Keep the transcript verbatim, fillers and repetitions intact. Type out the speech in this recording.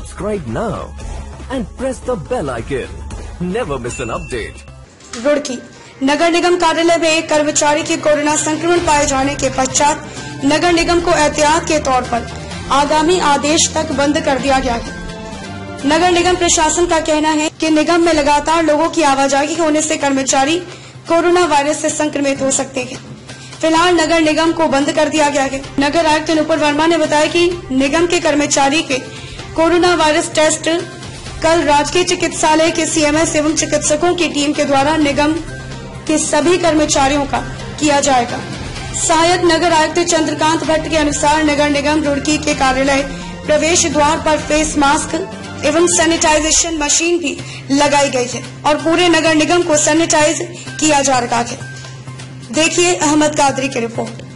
Subscribe now and press the bell icon. Never miss an update. Roorkee नगर निगम कार्यालय में एक कर्मचारी के कोरोना संक्रमण पाए जाने के पश्चात नगर निगम को एहतियात के तौर पर आगामी आदेश तक बंद कर दिया गया है। नगर निगम प्रशासन का कहना है कि निगम में लगातार लोगों की आवाजाही होने से कर्मचारी कोरोना वायरस से संक्रमित हो सकते हैं। फिलहाल नगर निगम को बंद कर दिया गया है। नगर आयुक्त अनुपम वर्मा ने बताया कि निगम के कर्मचारी के कोरोना वायरस टेस्ट कल राजकीय चिकित्सालय के सीएमएस एवं चिकित्सकों की टीम के द्वारा निगम के सभी कर्मचारियों का किया जाएगा। सहायक नगर आयुक्त चंद्रकांत भट्ट के अनुसार नगर निगम रुड़की के कार्यालय प्रवेश द्वार पर फेस मास्क एवं सैनिटाइजेशन मशीन भी लगाई गई है और पूरे नगर निगम को सैनिटाइज किया जा रहा है। देखिए अहमद कादरी की रिपोर्ट।